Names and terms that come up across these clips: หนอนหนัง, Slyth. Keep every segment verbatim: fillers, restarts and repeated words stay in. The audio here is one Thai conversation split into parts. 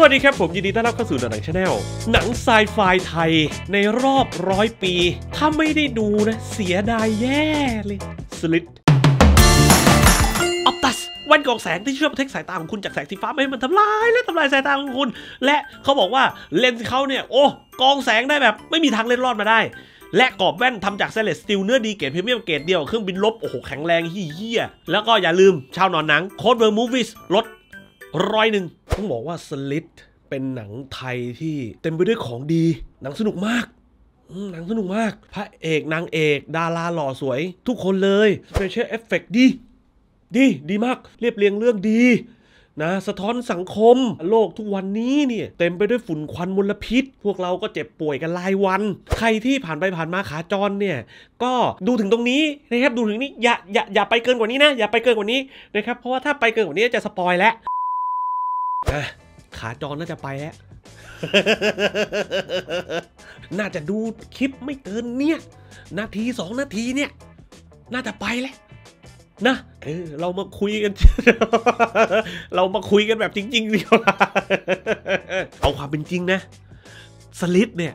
สวัสดีครับผมยินดีต้อนรับเข้าสู่หนังชาแนลหนังไซไฟไทยในรอบร้อยปีถ้าไม่ได้ดูนะเสียดายแย่เลยสลิดออปตัสแว่นกรองแสงที่ช่วยปกป้องสายตาของคุณจากแสงสีฟ้าไม่ให้มันทำลายและทำลายสายตาของคุณและเขาบอกว่าเลนส์เขาเนี่ยโอ้กรองแสงได้แบบไม่มีทางเล่นรอดมาได้และกรอบแว่นทำจากสแตนเลสสตีลเนื้อดีเกรดพรีเมียมเกรดเดียวเครื่องบินลบโอ้โหแข็งแรงเหี้ยแล้วก็อย่าลืมชาวหนอนหนังโค้ดเวอร์มูฟวิสลดร้อยหนึ่งต้องบอกว่าสลิดเป็นหนังไทยที่เต็มไปด้วยของดีหนังสนุกมากหนังสนุกมากพระเอกนางเอกดาราหล่อสวยทุกคนเลยสเปเชียลเอฟเฟกต์ดีดีดีมากเรียบเรียงเรื่องดีนะสะท้อนสังคมโลกทุกวันนี้เนี่ยเต็มไปด้วยฝุ่นควันมลพิษพวกเราก็เจ็บป่วยกันรายวันใครที่ผ่านไปผ่านมาขาจรเนี่ยก็ดูถึงตรงนี้นะครับดูถึงนี้อย่าอย่าอย่าไปเกินกว่านี้นะอย่าไปเกินกว่านี้นะครับเพราะว่าถ้าไปเกินกว่านี้จะสปอยแล้วขาจรน่าจะไปแล้วน่าจะดูคลิปไม่เกินเนี่ยนาทีสองนาทีเนี่ยน่าจะไปแล้วนะเออเรามาคุยกันเรามาคุยกันแบบจริงๆดีกว่าเอาความเป็นจริงนะสลิดเนี่ย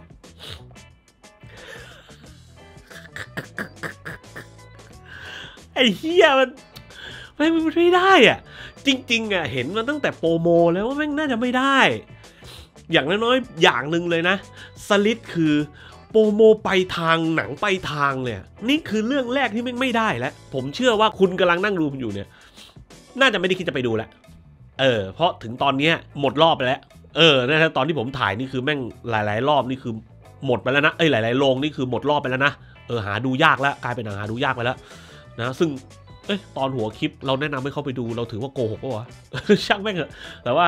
ไอ้เหี้ยมันไม่ไม่ได้อ่ะจริงๆอ่ะเห็นมันตั้งแต่โปรโมแล้วว่าแม่งน่าจะไม่ได้อย่างน้อยๆอย่างหนึ่งเลยนะสลิดคือโปรโมไปทางหนังไปทางเนี่ยนี่คือเรื่องแรกที่แม่งไม่ได้แล้วผมเชื่อว่าคุณกำลังนั่งดูผมอยู่เนี่ยน่าจะไม่ได้คิดจะไปดูแล้วเออเพราะถึงตอนนี้หมดรอบไปแล้วเออนะตอนที่ผมถ่ายนี่คือแม่งหลายๆรอบนี่คือหมดไปแล้วนะเอ้ยหลายๆโรงนี่คือหมดรอบไปแล้วนะเออหาดูยากแล้วกลายเป็นหนังหาดูยากไปแล้วนะซึ่งเอ้ยตอนหัวคลิปเราแนะนำให้เข้าไปดูเราถือว่าโกหกปะวะ ช่างแม่งเถอะแต่ว่า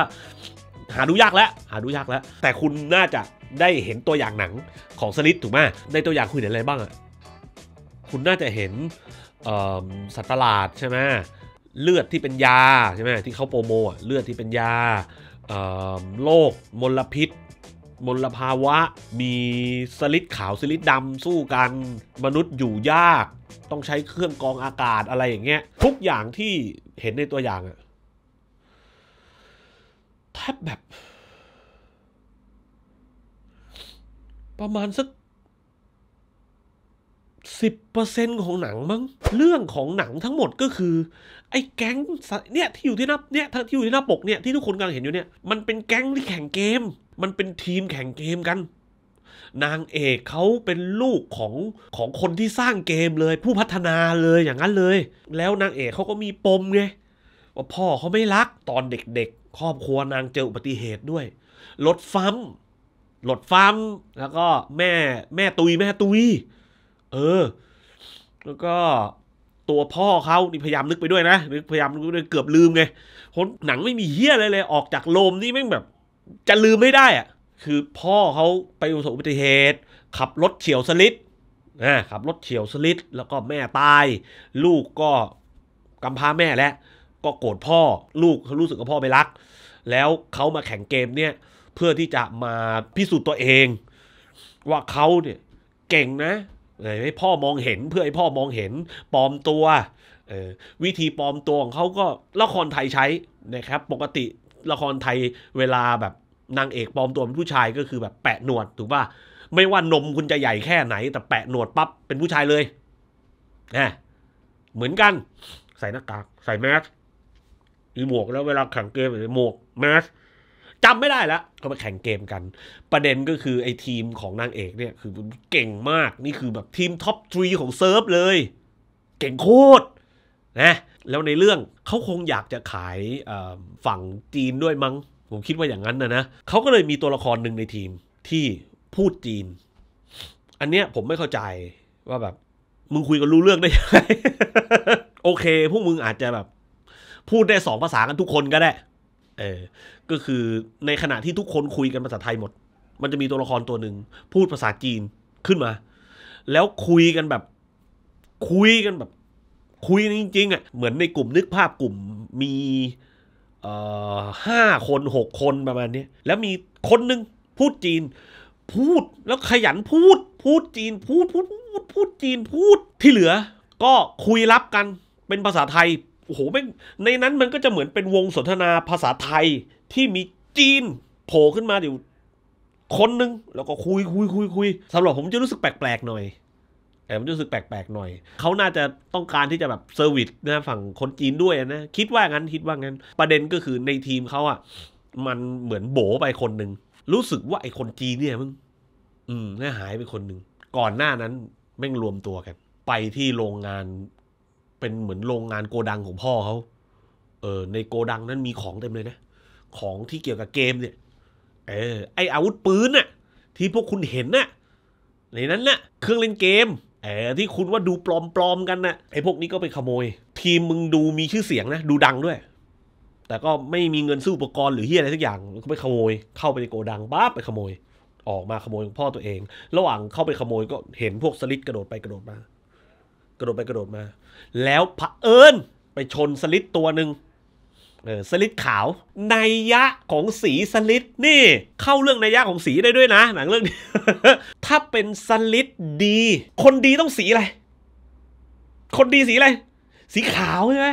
หาดูยากแล้วหาดูยากแล้วแต่คุณน่าจะได้เห็นตัวอย่างหนังของสลิดถูกไหมในตัวอย่างคุณเห็นอะไรบ้างอ่ะคุณน่าจะเห็นสัตว์ประหลาดใช่ไหมเลือดที่เป็นยาใช่ไหมที่เขาโปรโมทเลือดที่เป็นยาโรคมลพิษมลภาวะมีสลิดขาวสลิดดำสู้กันมนุษย์อยู่ยากต้องใช้เครื่องกรองอากาศอะไรอย่างเงี้ยทุกอย่างที่เห็นในตัวอย่างอ่ะแทบแบบประมาณสัก สิบเปอร์เซ็นต์ ของหนังมั้งเรื่องของหนังทั้งหมดก็คือไอ้แก๊งเนี่ยที่อยู่ที่หน้าเนี่ยที่อยู่ที่หน้าปกเนี่ยที่ทุกคนกำลังเห็นอยู่เนี่ยมันเป็นแก๊งที่แข่งเกมมันเป็นทีมแข่งเกมกันนางเอกเขาเป็นลูกของของคนที่สร้างเกมเลยผู้พัฒนาเลยอย่างนั้นเลยแล้วนางเอกเขาก็มีปมไงว่าพ่อเขาไม่รักตอนเด็กๆครอบครัวนางเจออุบัติเหตุด้วยรถฟัมหลดฟัมแล้วก็แม่แม่ตุยแม่ตุยเออแล้วก็ตัวพ่อเขานี่พยายามนึกไปด้วยนะพยายามนึกไปด้วยเกือบลืมไงคนหนังไม่มีเหี้ยอะไรเลยออกจากโลมนี่แม่งแบบจะลืมไม่ได้อะคือพ่อเขาไปประสบอุบัติเหตุขับรถเฉียวสลิดอ่าขับรถเฉียวสลิดแล้วก็แม่ตายลูกก็กำพร้าแม่และก็โกรธพ่อลูกเขารู้สึกว่าพ่อไม่รักแล้วเขามาแข่งเกมเนี่ยเพื่อที่จะมาพิสูจน์ตัวเองว่าเขาเนี่ยเก่งนะให้พ่อมองเห็นเพื่อให้พ่อมองเห็นปลอมตัววิธีปลอมตัวของเขาก็ละครไทยใช้นะครับปกติละครไทยเวลาแบบนางเอกปลอมตัวเป็นผู้ชายก็คือแบบแปะหนวดถูกป่ะไม่ว่านมคุณจะใหญ่แค่ไหนแต่แปะหนวดปั๊บเป็นผู้ชายเลยนะเหมือนกันใส่หน้ากากใส่แมสมีหมวกแล้วเวลาแข่งเกมหมวกแมสจำไม่ได้แล้วเขามาแข่งเกมกันประเด็นก็คือไอ้ทีมของนางเอกเนี่ยคือเก่งมากนี่คือแบบทีมท็อปทรีของเซิร์ฟเลยเก่งโคตรนะแล้วในเรื่องเขาคงอยากจะขายฝั่งจีนด้วยมั้งผมคิดว่าอย่างนั้นนะนะเขาก็เลยมีตัวละครหนึ่งในทีมที่พูดจีนอันเนี้ยผมไม่เข้าใจว่าแบบมึงคุยกันรู้เรื่องได้ยังไงโอเคพวกมึงอาจจะแบบพูดได้สองภาษากันทุกคนก็ได้เออก็คือในขณะที่ทุกคนคุยกันภาษาไทยหมดมันจะมีตัวละครตัวหนึ่งพูดภาษาจีนขึ้นมาแล้วคุยกันแบบคุยกันแบบคุยจริงๆอ่ะเหมือนในกลุ่มนึกภาพกลุ่มมีเอ่อห้าคนหกคนประมาณนี้แล้วมีคนหนึ่งพูดจีนพูดแล้วขยันพูดพูดจีนพูดพูดพูดพูดจีนพูดที่เหลือก็คุยรับกันเป็นภาษาไทยโอ้โหในนั้นมันก็จะเหมือนเป็นวงสนทนาภาษาไทยที่มีจีน โผล่ขึ้นมาอยู่คนนึงแล้วก็คุยคุยคุยคุยสำหรับผมจะรู้สึกแปลกๆหน่อยแต่ผมรู้สึกแปลกๆหน่อยเขาน่าจะต้องการที่จะแบบเซอร์วิสนะฝั่งคนจีนด้วยนะคิดว่างั้นคิดว่างั้นประเด็นก็คือในทีมเขาอ่ะมันเหมือนโบ๋ไปคนหนึ่งรู้สึกว่าไอ้คนจีนเนี่ยมึงอืมน่าหายไปคนหนึ่งก่อนหน้านั้นแม่งรวมตัวกันไปที่โรงงานเป็นเหมือนโรงงานโกดังของพ่อเขาเออในโกดังนั้นมีของเต็มเลยนะของที่เกี่ยวกับเกมเนี่ยเออไออาวุธปืนน่ะที่พวกคุณเห็นน่ะในนั้นน่ะเครื่องเล่นเกมเออที่คุณว่าดูปลอมๆกันน่ะไอพวกนี้ก็ไปขโมยทีมมึงดูมีชื่อเสียงนะดูดังด้วยแต่ก็ไม่มีเงินซื้ออุปกรณ์หรือเฮียอะไรสักอย่างก็ไปขโมยเข้าไปในโกดังบ้าไปขโมยออกมาขโมยของพ่อตัวเองระหว่างเข้าไปขโมยก็เห็นพวกสลิดกระโดดไปกระโดดมากระโดดไปกระโดดมาแล้วเผอิญไปชนสลิดตัวหนึ่งเออสลิดขาวนัยยะของสีสลิดนี่เข้าเรื่องนัยยะของสีได้ด้วยนะหนังเรื่องนี้ ถ้าเป็นสลิดดีคนดีต้องสีอะไรคนดีสีอะไรสีขาวใช่ไหม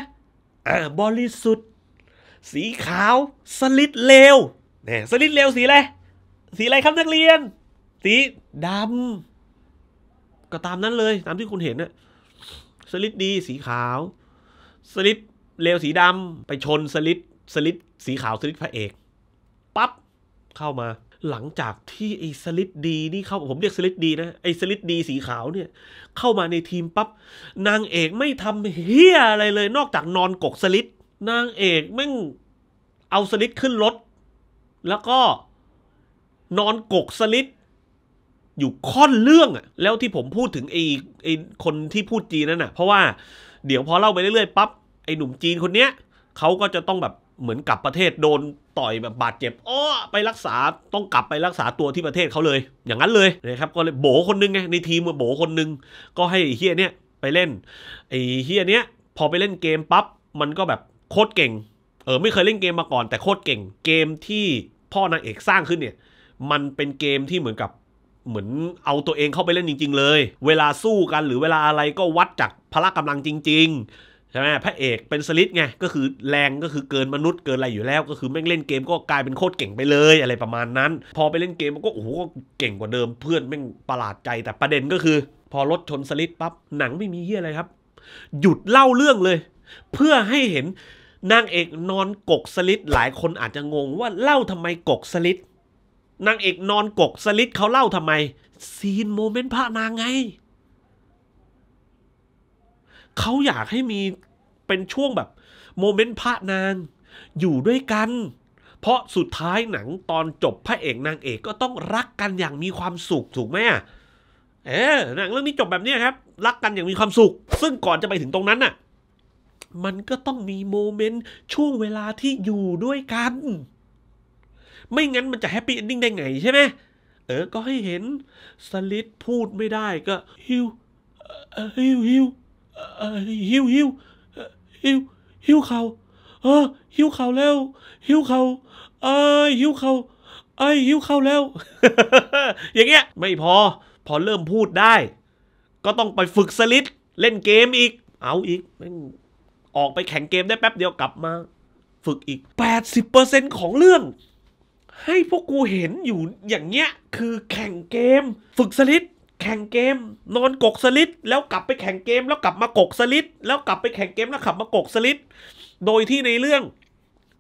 อ่าบริสุทธิ์สีขาวสลิดเลวเนี่ยสลิดเลวสีอะไรสีอะไรครับนักเรียนสีดำก็ตามนั้นเลยตามที่คุณเห็นนะสลิดดีสีขาวสลิดเลวสีดำไปชนสลิดสลิดสีขาวสลิดพระเอกปั๊บเข้ามาหลังจากที่ไอ้สลิดดีนี่เข้าผมเรียกสลิดดีนะไอ้สลิดดีสีขาวเนี่ยเข้ามาในทีมปั๊บนางเอกไม่ทำเฮี้ยอะไรเลยนอกจากนอนกกสลิดนางเอกแม่งเอาสลิดขึ้นรถแล้วก็นอนกกสลิดอยู่ค่อนเรื่องอะแล้วที่ผมพูดถึงไอ้ไอ้คนที่พูดจีนนั่นน่ะเพราะว่าเดี๋ยวพอเล่าไปเรื่อยๆปั๊บไอ้หนุ่มจีนคนเนี้ยเขาก็จะต้องแบบเหมือนกลับประเทศโดนต่อยแบบบาดเจ็บอ้อไปรักษาต้องกลับไปรักษาตัวที่ประเทศเขาเลยอย่างนั้นเลยนะครับก็เลยโบคนนึงไงในทีมโบคนนึงก็ให้เฮียเนี้ยไปเล่นไอ้เฮียเนี้ยพอไปเล่นเกมปั๊บมันก็แบบโคตรเก่งเออไม่เคยเล่นเกมมาก่อนแต่โคตรเก่งเกมที่พ่อนางเอกสร้างขึ้นเนี่ยมันเป็นเกมที่เหมือนกับเหมือนเอาตัวเองเข้าไปเล่นจริงๆเลยเวลาสู้กันหรือเวลาอะไรก็วัดจากพละกำลังจริงๆใช่ไหมพระเอกเป็นสลิดไงก็คือแรงก็คือเกินมนุษย์เกินอะไรอยู่แล้วก็คือแม่งเล่นเกมก็กลายเป็นโคตรเก่งไปเลยอะไรประมาณนั้นพอไปเล่นเกมก็โอ้โหก็เก่งกว่าเดิมเพื่อนแม่งประหลาดใจแต่ประเด็นก็คือพอรถชนสลิดปั๊บหนังไม่มีเหี้ยอะไรครับหยุดเล่าเรื่องเลยเพื่อให้เห็นนางเอกนอนกกสลิดหลายคนอาจจะงงว่าเล่าทำไมกกสลิดนางเอกนอนกกสลิดเขาเล่าทำไมซีนโมเมนต์พระนางไงเขาอยากให้มีเป็นช่วงแบบโมเมนต์พระนางอยู่ด้วยกันเพราะสุดท้ายหนังตอนจบพระเอกนางเอกก็ต้องรักกันอย่างมีความสุขถูกไหมเออหนังเรื่องนี้จบแบบนี้ครับรักกันอย่างมีความสุขซึ่งก่อนจะไปถึงตรงนั้นน่ะมันก็ต้องมีโมเมนต์ช่วงเวลาที่อยู่ด้วยกันไม่งั้นมันจะแฮปปี้เอนดิ้งได้ไงใช่ไหมเออก็ให้เห็นสลิดพูดไม่ได้ก็ฮิวฮิวฮิวฮิวฮิวฮิวฮิวเขาเออฮิวเขาแล้วฮิวเขาเออฮิวเขาไอฮิวเขาแล้วอย่างเงี้ยไม่พอพอเริ่มพูดได้ก็ต้องไปฝึกสลิดเล่นเกมอีกเอาอีกออกไปแข่งเกมได้แป๊บเดียวกลับมาฝึกอีก แปดสิบเปอร์เซ็นต์ ของเรื่องให้พวกกูเห็นอยู่อย่างเงี้ยคือแข่งเกมฝึกสลิดแข่งเกมนอนกกสลิดแล้วกลับไปแข่งเกมแล้วกลับมากกสลิดแล้วกลับไปแข่งเกมแล้วกลับมากกสลิดโดยที่ในเรื่อง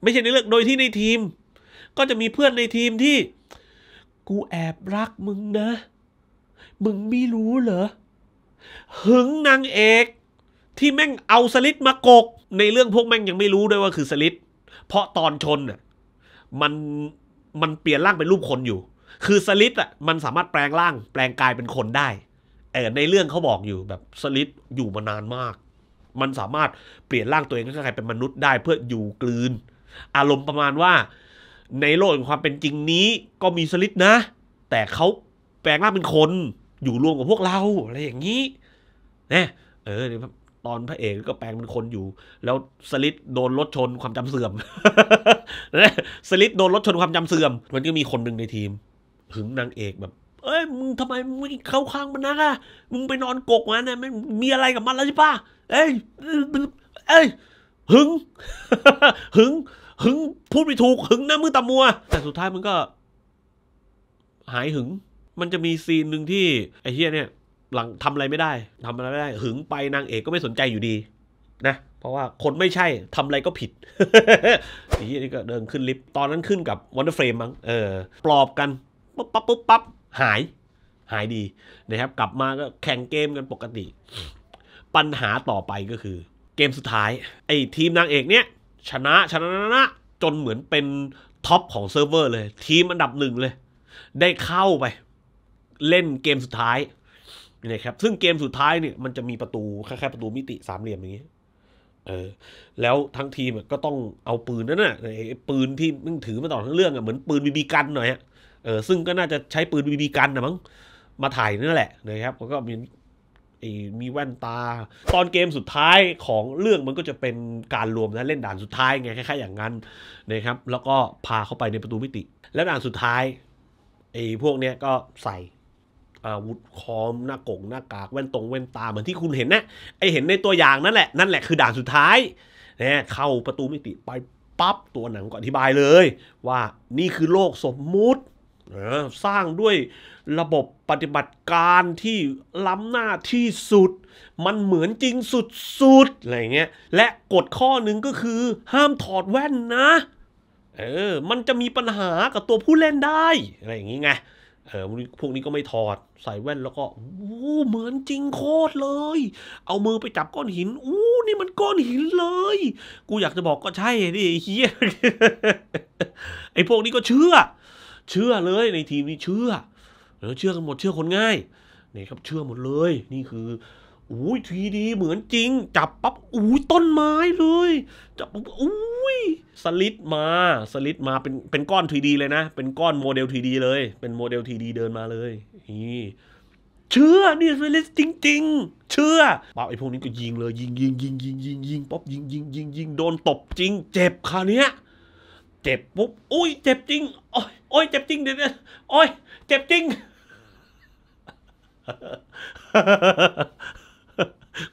ไม่ใช่ในเรื่องโดยที่ในทีมก็จะมีเพื่อนในทีมที่กูแอบรักมึงนะมึงไม่รู้เหรอหึงนางเอกที่แม่งเอาสลิดมากกในเรื่องพวกแม่งยังไม่รู้ด้วยว่าคือสลิดเพราะตอนชนน่ะมันมันเปลี่ยนร่างเป็นรูปคนอยู่คือสลิดอ่ะมันสามารถแปลงร่างแปลงกายเป็นคนได้เออในเรื่องเขาบอกอยู่แบบสลิดอยู่มานานมากมันสามารถเปลี่ยนร่างตัวเองให้กลายเป็นมนุษย์ได้เพื่ออยู่กลืนอารมณ์ประมาณว่าในโลกแห่งความเป็นจริงนี้ก็มีสลิดนะแต่เขาแปลงร่างเป็นคนอยู่รวมกับพวกเราอะไรอย่างนี้นะเออตอนพระเอกก็แปลงเป็นคนอยู่แล้วสลิดโดนรถชนความจำเสื่อม สลิดโดนรถชนความจำเสื่อมมันก็มีคนหนึ่งในทีมหึงนางเอกแบบเอ้ยมึงทำไมมึงเข้าข้างมันนักอะมึงไปนอนกกมันนะมันมีอะไรกับมันแล้วใช่ปะเอ้ยเอ้ยหึง หึง หึงพูดไม่ถูกหึงหน้ามือตามัวแต่สุดท้ายมันก็หายหึงมันจะมีซีนหนึ่งที่ไอ้เฮียเนี่ยหลังทำอะไรไม่ได้ทำอะไรไม่ได้หึงไปนางเอกก็ไม่สนใจอยู่ดีนะเพราะว่าคนไม่ใช่ทำอะไรก็ผิด ไอ้เฮียนี่ก็เดินขึ้นลิฟต์ตอนนั้นขึ้นกับวันเดอร์เฟรมมั้งเออปลอบกันปุ๊บปั๊บปุ๊บปั๊บหายหายดีนะครับกลับมาก็แข่งเกมกันปกติปัญหาต่อไปก็คือเกมสุดท้ายไอ้ทีมนางเอกเนี้ยชนะชนะนะจนเหมือนเป็นท็อปของเซิร์ฟเวอร์เลยทีมอันดับหนึ่งเลยได้เข้าไปเล่นเกมสุดท้ายนะครับซึ่งเกมสุดท้ายเนี่ยมันจะมีประตูคล้ายๆประตูมิติสามเหลี่ยมอย่างนี้เออแล้วทั้งทีมก็ต้องเอาปืนนั่นน่ะปืนที่มึงถือมาตลอดทั้งเรื่องอ่ะเหมือนปืนบีบีกันหน่อยฮะเออซึ่งก็น่าจะใช้ปืนบีบีกันนะมั้งมาถ่ายนั่นแหละนะครับก็มีมีแว่นตาตอนเกมสุดท้ายของเรื่องมันก็จะเป็นการรวมนะเล่นด่านสุดท้ายไงคล้ายๆอย่างนั้นนะครับแล้วก็พาเข้าไปในประตูมิติแล้วด่านสุดท้ายไอ้พวกเนี้ยก็ใส่อาวุธคอมหน้ากงหน้ากากแว่นตรงแว่นตาเหมือนที่คุณเห็นนะไอเห็นในตัวอย่างนั่นแหละนั่นแหละคือด่านสุดท้ายเนี่ยเข้าประตูมิติไปปั๊บตัวหนังก็อธิบายเลยว่านี่คือโลกสมมุติสร้างด้วยระบบปฏิบัติการที่ล้ำหน้าที่สุดมันเหมือนจริงสุดๆอะไรเงี้ยและกฎข้อหนึ่งก็คือห้ามถอดแว่นนะเออมันจะมีปัญหากับตัวผู้เล่นได้อะไรอย่างงี้ไงเออพวกนี้ก็ไม่ถอดใส่แว่นแล้วก็อู้เหมือนจริงโคตรเลยเอามือไปจับก้อนหินอู้นี่มันก้อนหินเลยกูอยากจะบอกก็ใช่ดิเฮีย ไอ้พวกนี้ก็เชื่อเชื่อเลยในทีมนี้เชื่อเชื่อกันหมดเชื่อคนง่ายนี่ครับเชื่อหมดเลยนี่คืออุ้ยทีดีเหมือนจริงจับปั๊บอุ้ยต้นไม้เลยจับปั๊บอุ้ยสลิดมาสลิดมาเป็นเป็นก้อนทีดีเลยนะเป็นก้อนโมเดลทีดีเลยเป็นโมเดลทีดีเดินมาเลยนี่เชื่อนี่สลิดจริงๆเชื่อปั๊บไอ้พวกนี้ก็ยิงเลยยิงยิงยิงยิงยิงยิงป๊อบยิงยิงยิงยิงโดนตบจริงเจ็บคราวเนี้ยเจ็บปุ๊บอุ้ยเจ็บจริงโอ้ยโอ้ยเจ็บจริงเดี๋ยวโอ้ยเจ็บจริง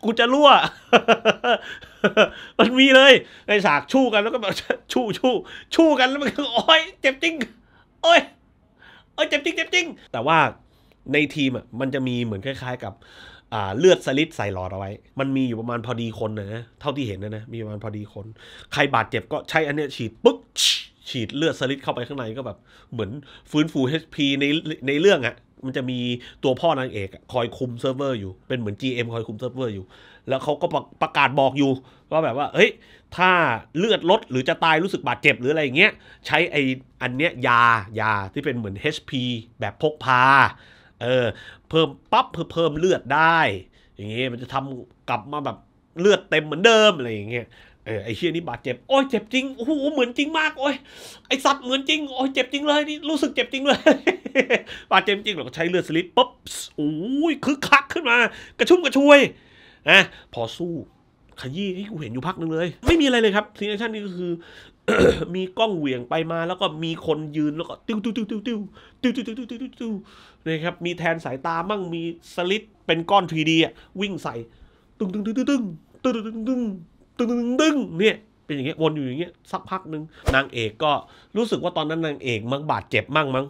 กูจะรั่วมันมีเลยในฉากชู้กันแล้วก็แบบชู้ชู้ชู้กันแล้วมันก็โอ้ยเจ็บจริงโอ้ยโอ้ยเจ็บจริงเจ็บจริงแต่ว่าในทีมอ่ะมันจะมีเหมือนคล้ายๆกับเลือดสลิดใส่หลอดเอาไว้มันมีอยู่ประมาณพอดีคนนะเท่าที่เห็นนะนะมีประมาณพอดีคนใครบาดเจ็บก็ใช้อันเนี้ยฉีดปึ๊กฉีดเลือดสลิดเข้าไปข้างในก็แบบเหมือนฟื้นฟู เอช พี ในในเรื่องอ่ะมันจะมีตัวพ่อนางเอกคอยคุมเซิร์ฟเวอร์อยู่เป็นเหมือน จี เอ็ม คอยคุมเซิร์ฟเวอร์อยู่แล้วเขาก็ประกาศบอกอยู่ว่าแบบว่าเฮ้ยถ้าเลือดลดหรือจะตายรู้สึกบาดเจ็บหรืออะไรอย่างเงี้ยใช้ไออันเนี้ยยายาที่เป็นเหมือน เอช พี แบบพกพาเออเพิ่มปั๊บเพิ่มเลือดได้อย่างเงี้ยมันจะทำกลับมาแบบเลือดเต็มเหมือนเดิมอะไรอย่างเงี้ยเออไอเชี่ยนี่บาดเจ็บโอ้ยเจ็บจริงโอ้โหเหมือนจริงมากโอ้ยไอสัตว์เหมือนจริงโอ้ยเจ็บจริงเลยนี่รู้สึกเจ็บจริงเลย บาดเจ็บจริงเราก็ใช้เลือดสลิดปุ๊บโอ้ยคึกคักขึ้นมากระชุ่มกระชวยนะพอสู้ขยี้ให้กูเห็นอยู่พักนึงเลยไม่มีอะไรเลยครับซีนแอคชั่นนี่ก็คือ มีกล้องเหวี่ยงไปมาแล้วก็มีคนยืนแล้วก็ติ้วติ้วติ้วติ้วติ้วติ้วติ้วติ้วติ้วติ้วนะครับมีแทนสายตามั่งมีสลิดเป็นก้อน ทรี ดี อ่ะวิ่งใส่ตึ้งตึ้งตึ้งตึ้งตึ้งตึ้งตึ้งตึ้งตึ้งตึ้งตึ้งเนี่ยเป็นอย่างเงี้ยวนอยู่อย่างเงี้ยสักพักนึงนางเอกก็รู้สึกว่าตอนนั้นนางเอกมั่งบาดเจ็บมั่งมั้ง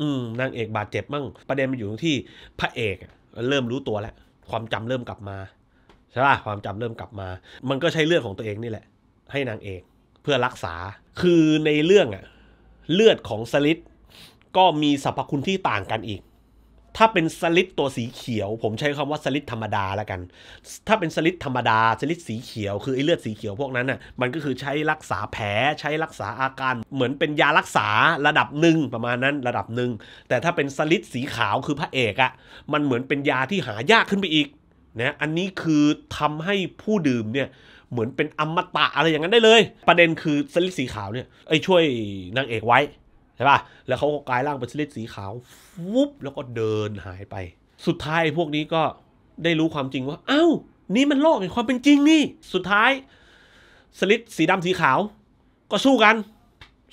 อืมนางเอกบาดเจ็บมั่งประเด็นมันอยู่ตรงที่พระเอกเริ่มรู้ตัวแล้วความจำเริ่มกลับมาใช่ป่ะความจำเริ่มกลับมามันก็ใช้เลือดของตัวเองนี่แหละให้นางเอกเพื่อรักษาคือในเรื่องอะเลือดของสลิดก็มีสรรพคุณที่ต่างกันอีกถ้าเป็นสลิดตัวสีเขียวผมใช้คำว่าสลิดธรรมดาแล้วกันถ้าเป็นสลิดธรรมดาสลิดสีเขียวคือไอ้เลือดสีเขียวพวกนั้นน่ะมันก็คือใช้รักษาแผลใช้รักษาอาการเหมือนเป็นยารักษาระดับหนึ่งประมาณนั้นระดับหนึ่งแต่ถ้าเป็นสลิดสีขาวคือพระเอกอะมันเหมือนเป็นยาที่หายากขึ้นไปอีกนะอันนี้คือทำให้ผู้ดื่มเนี่ยเหมือนเป็นอมตะอะไรอย่างนั้นได้เลยประเด็นคือสลิดสีขาวเนี่ยไอ้ช่วยนางเอกไว้ใช่ป่ะแล้วเขาก็กลายร่างเป็นสลิดสีขาววุบแล้วก็เดินหายไปสุดท้ายพวกนี้ก็ได้รู้ความจริงว่าเอ้านี่มันโลกแห่งความเป็นจริงนี่สุดท้ายสลิดสีดำสีขาวก็สู้กัน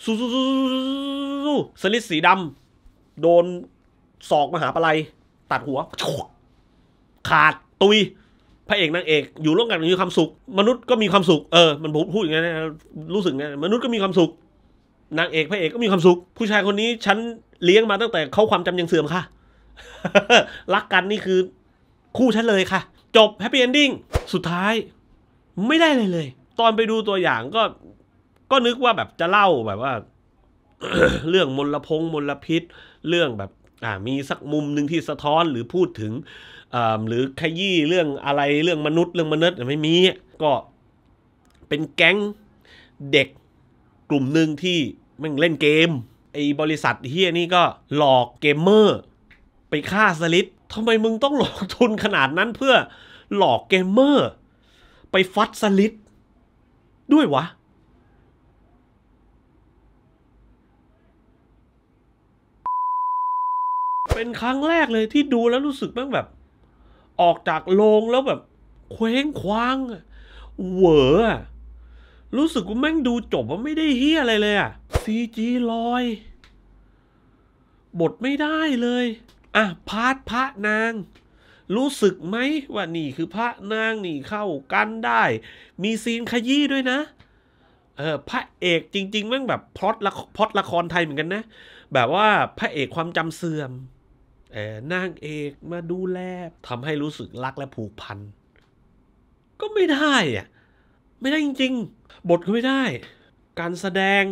สู้สู้สู้สู้สลิดสีดำโดนศอกมหาปลัยตัดหัวขาดตุย พระเอกนางเอกอยู่ร่วมกันมีความสุขมนุษย์ก็มีความสุขเออมันพูดอย่างนี้นะรู้สึกนะมนุษย์ก็มีความสุขนางเอกพระเอกก็มีความสุขผู้ชายคนนี้ฉันเลี้ยงมาตั้งแต่เขาความจำยังเสื่อมค่ะ รักกันนี่คือคู่ฉันเลยค่ะจบแฮปปี้เอนดิ้งสุดท้ายไม่ได้เลยเลยตอนไปดูตัวอย่างก็ก็นึกว่าแบบจะเล่าแบบว่า เรื่องมลพงมลพิษเรื่องแบบอ่ามีสักมุมหนึ่งที่สะท้อนหรือพูดถึงอ่าหรือขยี้เรื่องอะไรเรื่องมนุษย์เรื่องมนุษย์ไม่มีก็เป็นแก๊งเด็กกลุ่มหนึ่งที่มันเล่นเกมไอ้บริษัทเฮียนี่ก็หลอกเกมเมอร์ไปฆ่าสลิดทำไมมึงต้องลงทุนขนาดนั้นเพื่อหลอกเกมเมอร์ไปฟัดสลิดด้วยวะเป็นครั้งแรกเลยที่ดูแล้วรู้สึกแบบออกจากโรงแล้วแบบเคว้งคว้างเหวอรู้สึกว่าแม่งดูจบว่าไม่ได้เฮี้ยอะไรเลยอะซีจีลอยบทไม่ได้เลยอ่ะพาร์ทพระนางรู้สึกไหมว่านี่คือพระนางนี่เข้ากันได้มีซีนขยี้ด้วยนะเออพระเอกจริงๆแม่งแบบพล็อตละพล็อตละครไทยเหมือนกันนะแบบว่าพระเอกความจำเสื่อมเออนางเอกมาดูแลทำให้รู้สึกรักและผูกพันก็ไม่ได้อะไม่ได้จริงๆบทก็ไม่ได้การแสดง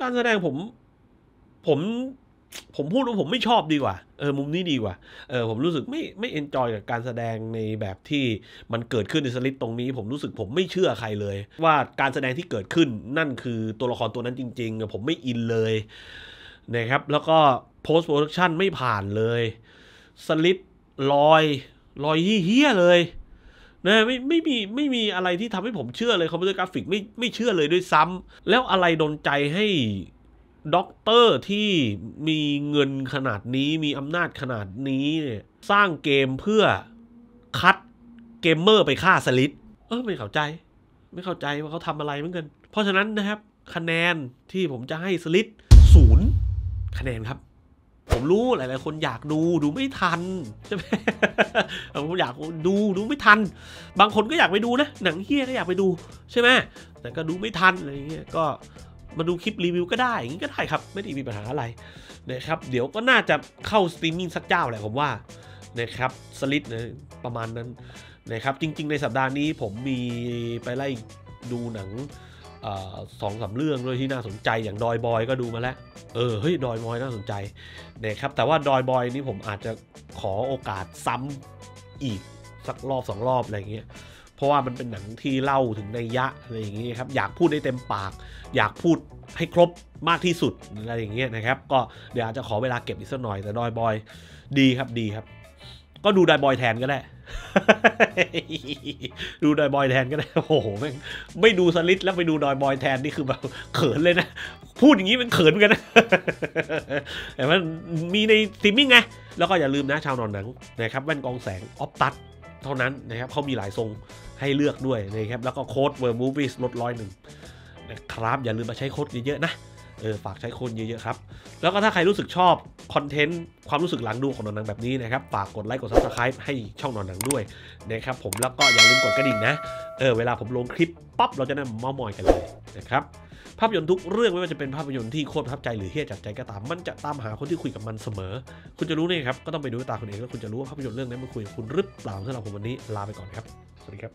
การแสดงผมผมผมพูดว่าผมไม่ชอบดีกว่าเออมุมนี้ดีกว่าเออผมรู้สึกไม่ไม่เอนจอยกับการแสดงในแบบที่มันเกิดขึ้นในสลิดตรงนี้ผมรู้สึกผมไม่เชื่อใครเลยว่าการแสดงที่เกิดขึ้นนั่นคือตัวละครตัวนั้นจริงๆผมไม่อินเลยนะครับแล้วก็โพสต์โปรดักชั่นไม่ผ่านเลยสลิดลอยลอยเฮี้ยเลยนะไม่ไม่มีไม่มีอะไรที่ทำให้ผมเชื่อเลยคอมพิวเตอร์กราฟิกไม่ไม่เชื่อเลยด้วยซ้ำแล้วอะไรดลใจให้ด็อกเตอร์ที่มีเงินขนาดนี้มีอำนาจขนาดนี้เนี่ยสร้างเกมเพื่อคัดเกมเมอร์ไปฆ่าสลิดเออไม่เข้าใจไม่เข้าใจว่าเขาทำอะไรเหมือนกันเพราะฉะนั้นนะครับคะแนนที่ผมจะให้สลิดศูนย์คะแนนครับผมรู้หลายๆคนอยากดูดูไม่ทันใช่ไหมผมอยากดูดูไม่ทันบางคนก็อยากไปดูนะหนังเฮี้ยก็อยากไปดูใช่ไหมแต่ก็ดูไม่ทันอะไรเงี้ยก็มาดูคลิปรีวิวก็ได้อย่างนี้ก็ได้ครับไม่ได้มีปัญหาอะไรนะครับเดี๋ยวก็น่าจะเข้าสตรีมมิ่งสักเจ้าแหละผมว่านะครับสลิดนะประมาณนั้นนะครับจริงๆในสัปดาห์นี้ผมมีไปไล่ดูหนังสองสามเรื่องด้วยที่น่าสนใจอย่างดอยบอยก็ดูมาแล้วเออเฮ้ยดอยบอยน่าสนใจนะครับแต่ว่าดอยบอยนี้ผมอาจจะขอโอกาสซ้ำอีกสักรอบสองรอบอะไรอย่างเงี้ยเพราะว่ามันเป็นหนังที่เล่าถึงนัยยะอะไรอย่างเงี้ยครับอยากพูดได้เต็มปากอยากพูดให้ครบมากที่สุดอะไรอย่างเงี้ยนะครับก็เดี๋ยวอาจจะขอเวลาเก็บอีกสักหน่อยแต่ดอยบอยดีครับดีครับก็ดูดอยบอยแทนก็ได้ดูดอยบอยแทนก็ได้โอ้โหแม่งไม่ดูสลิดแล้วไปดูดอยบอยแทนนี่คือแบบเขินเลยนะพูดอย่างนี้มันเขินกันนะแต่ว่ามีในสตรีมมิ่งไงแล้วก็อย่าลืมนะชาวนอนหนังนะครับแว่นกองแสงออฟตัดเท่านั้นนะครับเขามีหลายทรงให้เลือกด้วยนะครับแล้วก็โค้ดเวอร์มูฟี่ลดร้อยหนึ่งนะครับอย่าลืมมาใช้โค้ดเยอะๆนะเออฝากใช้คนเยอะๆครับแล้วก็ถ้าใครรู้สึกชอบคอนเทนต์ความรู้สึกหลังดูของนอนหนังแบบนี้นะครับฝากกดไลค์กด ซับสไครบ์ ให้ช่องนอนหนังด้วยนะครับผมแล้วก็อย่าลืมกดกระดิ่งนะเออเวลาผมลงคลิปปั๊บเราจะได้เม้ามอยกันเลยนะครับภาพยนตร์ทุกเรื่องไม่ว่าจะเป็นภาพยนตร์ที่โคตรประทับใจหรือเฮี้ยจับใจก็ตามมันจะตามหาคนที่คุยกับมันเสมอคุณจะรู้เนี่ยครับก็ต้องไปดูตาคุณเองแล้วคุณจะรู้ว่าภาพยนตร์เรื่องนั้นมันคุยกับคุณหรือเปล่าสำหรับผมวันนี้ลาไปก่อนครับสวัสดีครับ